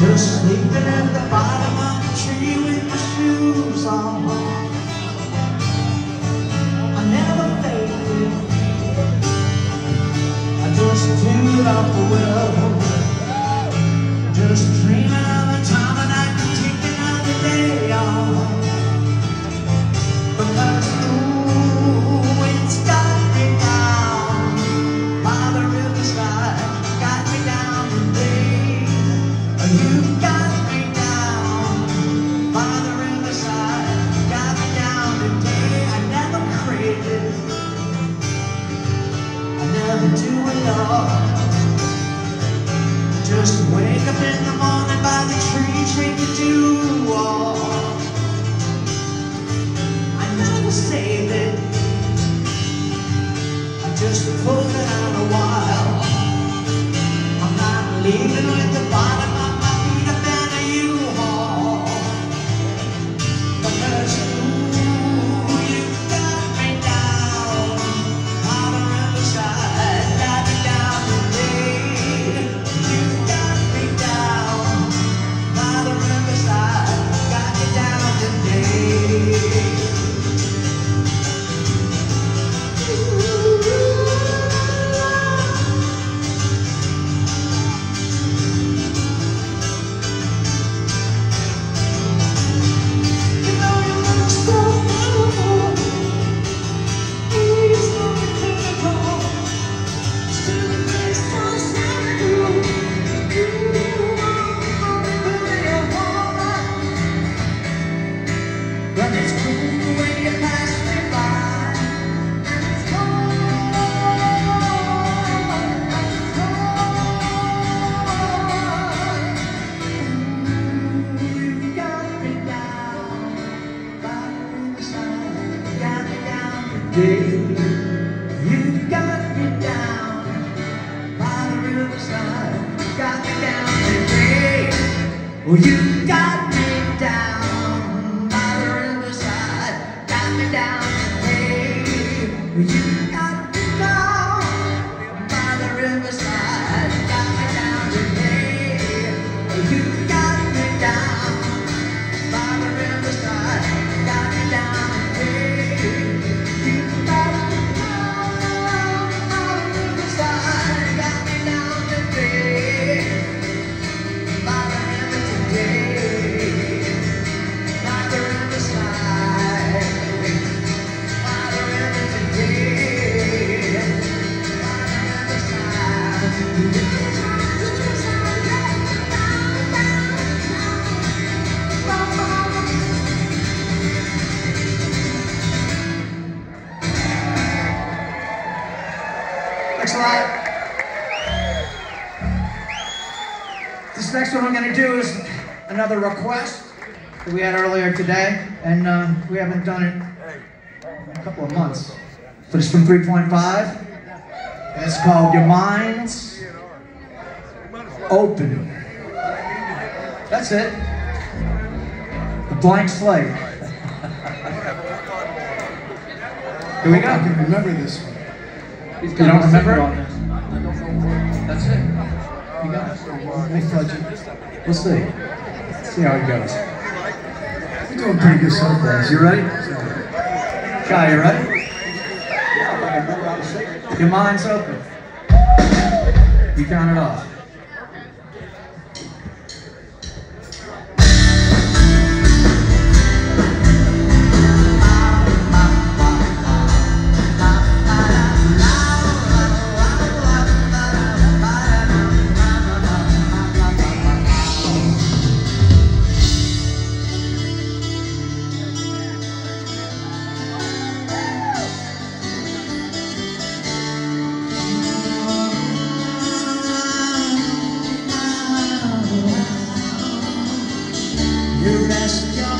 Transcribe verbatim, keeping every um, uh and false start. Just sleeping at the bottom of the tree with my shoes on. I never faded, I just tuned off the world, just dreaming of the time when I could take another day off. Because ooh, it's got me down by the riverside, got me down today. You got me down by the riverside, got me down today. I never craved it, I never do it all. Just wake up in the morning by the tree, shake the dew off. I never saved it, I just pulled it out a while. I'm not leaving with the bottom of you got me down by the riverside, got me down today. You got me down by the riverside, got me down today. You got me down by the riverside, got me down today. You got me down by the riverside, got me down today. By the Thanks a lot. This next one I'm going to do is another request that we had earlier today, and uh, we haven't done it in a couple of months. But it's from three point five, and it's called Your Mind's Open. That's it. The blank slate. Here we go. I can remember this one. He's got you don't remember? That's it. You got it. We'll see. Let's see how it goes. We're doing pretty good so far. You ready? Guy, you ready? Your mind's open. You count it off. You're asking